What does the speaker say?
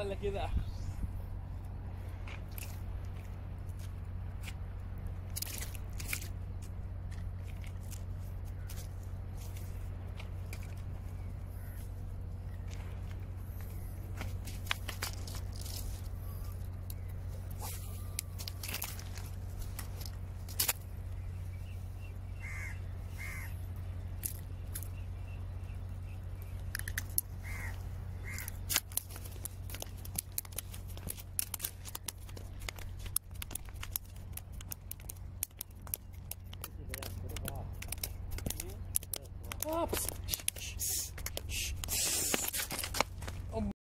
ahora le queda.